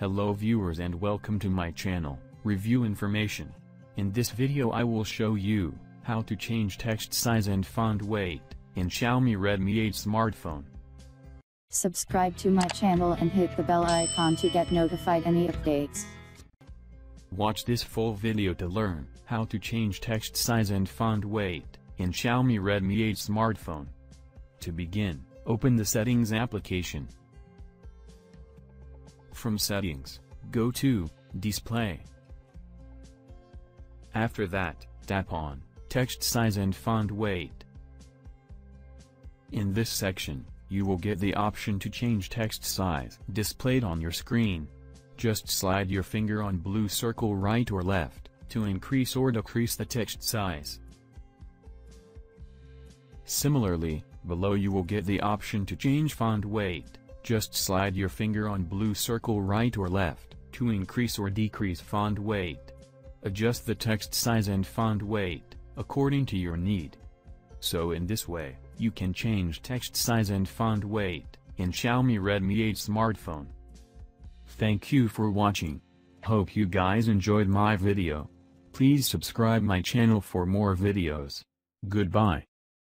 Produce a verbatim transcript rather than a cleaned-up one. Hello viewers and welcome to my channel, Review Information. In this video I will show you how to change text size and font weight in Xiaomi Redmi eight smartphone. Subscribe to my channel and hit the bell icon to get notified any updates. Watch this full video to learn how to change text size and font weight in Xiaomi Redmi eight smartphone. To begin, open the Settings application. From Settings, go to Display. After that, tap on Text Size and Font Weight. In this section, you will get the option to change text size displayed on your screen. Just slide your finger on blue circle right or left to increase or decrease the text size. Similarly, below you will get the option to change font weight. Just slide your finger on blue circle right or left to increase or decrease font weight. Adjust the text size and font weight according to your need. So in this way, you can change text size and font weight in Xiaomi Redmi eight smartphone. Thank you for watching. Hope you guys enjoyed my video. Please subscribe my channel for more videos. Goodbye.